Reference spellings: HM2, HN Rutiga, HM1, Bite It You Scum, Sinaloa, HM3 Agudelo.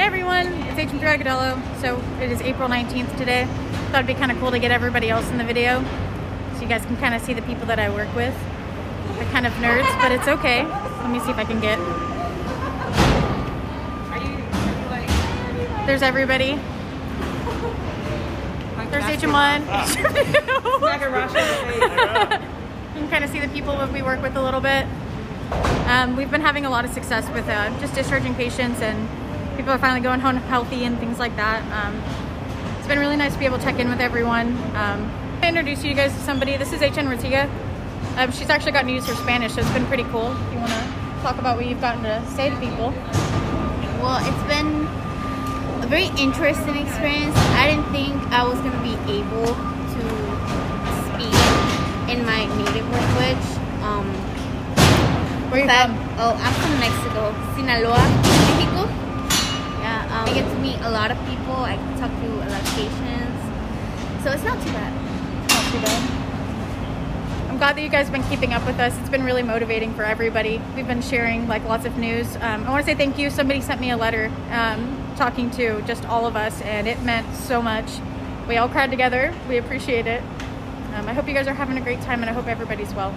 Hey everyone, it's HM3 Agudelo. So it is April 19th today. Thought it'd be kind of cool to get everybody else in the video so you guys can kind of see the people that I work with. They're kind of nerds, but it's okay. Let me see if I can get... There's everybody. There's HM1, HM2. You can kind of see the people that we work with a little bit. We've been having a lot of success with just discharging patients, and people are finally going home healthy and things like that. It's been really nice to be able to check in with everyone. I introduce you guys to somebody. This is HN Rutiga. She's actually gotten to use her Spanish, so it's been pretty cool. If you want to talk about what you've gotten to say to people. Well, it's been a very interesting experience. I didn't think I was going to be able to speak in my native language. Where are you from? Oh, I'm from Mexico, Sinaloa, Mexico. Yeah, I get to meet a lot of people. I can talk to a lot of patients, so it's not too bad. Not too bad. I'm glad that you guys have been keeping up with us. It's been really motivating for everybody. We've been sharing like lots of news. I want to say thank you. Somebody sent me a letter talking to just all of us, and it meant so much. We all cried together. We appreciate it. I hope you guys are having a great time, and I hope everybody's well.